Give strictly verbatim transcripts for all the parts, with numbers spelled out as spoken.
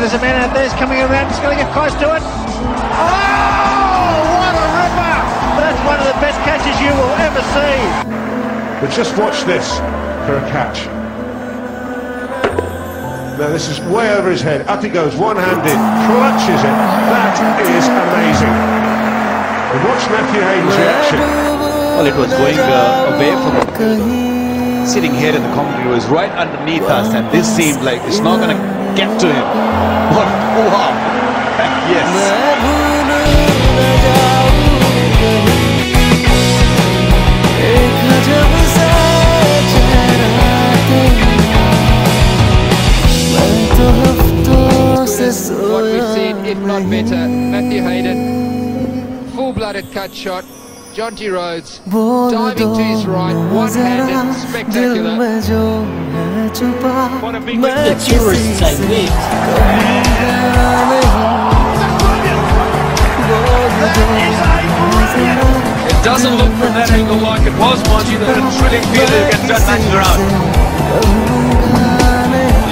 there, there's a man out there, he's coming around, he's going to get close to it. Oh, what a ripper! That's one of the best catches you will ever see. But just watch this for a catch. Now this is way over his head, up he goes, one-handed, clutches it. That is amazing. And watch Matthew Hayden's reaction. Well, it was going uh, away from him. Sitting here in the commentary was right underneath us, and this seemed like it's not going to get to him. What? Wow! Yes. What we've seen, if not better. Matthew Hayden, full-blooded cut shot. Jonty Rhodes, diving to his right, one-handed, spectacular. What a big win. It doesn't look from that angle like it was, mind you, that a thrilling feel that gets that match around.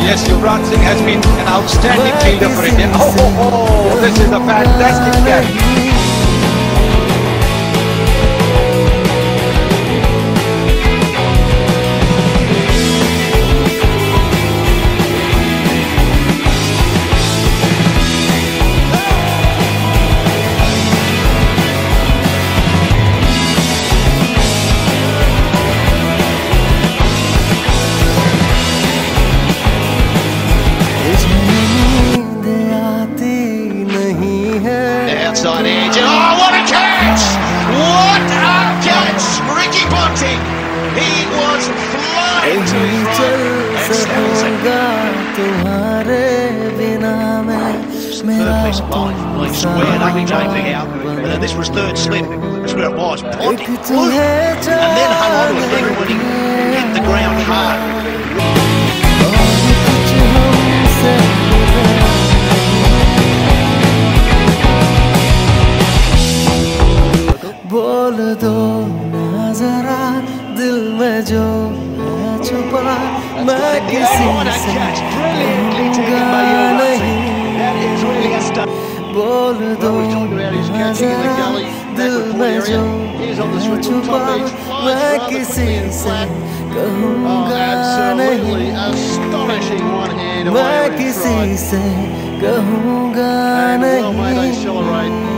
Yes, Jibran Singh has been an outstanding fielder for India. Oh, oh, oh, this is a fantastic catch. Outside edge. Oh, what a catch! What a catch! Ricky Ponting. He was flying to his right and snaps it. Third piece of line, line squared. Ugly diving out. And then this was third slip. That's where it was. Ponting flew and then hung on to it there when he hit the ground hard. That's the airborne catch, brilliantly taken by Jibran Singh. That is really a stunt. Well, we've talked about his catching in the gully, backward area. Here's on the switch from top edge, flies rather quickly and flat. Oh, absolutely astonishing one-hand away with his stride. And well may they celebrate.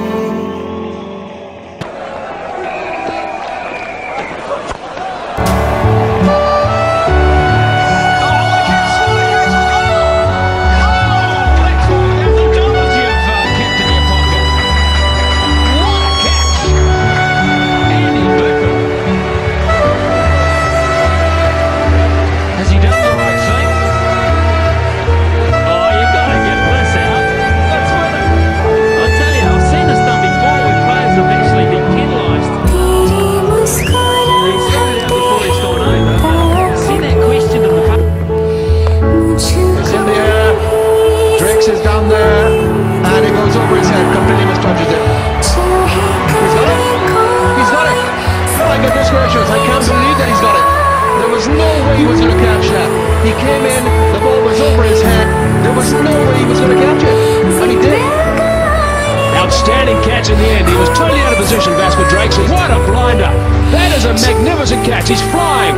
In the end, he was totally out of position, Vasper Drakes. What a blinder! That is a magnificent catch. He's flying.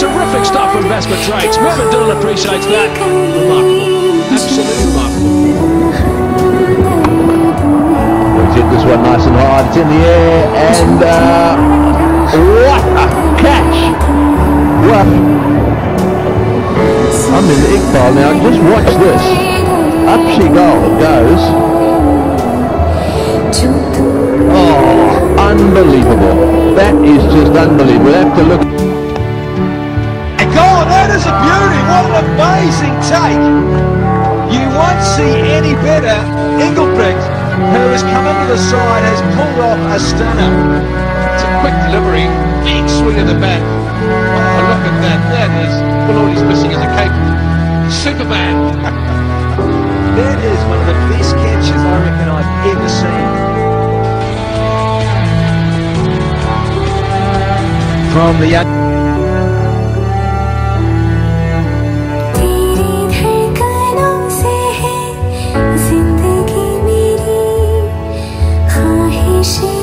Terrific stuff from Vasper Drakes. Mifford Dillon appreciates that. Remarkable. Absolutely remarkable. He's hit this one nice and hard. It's in the air, and uh, what a catch! What? I'm in the Iqbal now. Just watch this. Up she goes. Oh, unbelievable. That is just unbelievable. We'll have to look. God, that is a beauty. What an amazing take. You won't see any better. Engelbrecht, who has come into the side, has pulled off a stunner. It's a quick delivery. Big swing of the bat. Oh, look at that. That is, well, all he's missing is a cape. Superman. That is one of the best catches I reckon I've ever seen. From the young she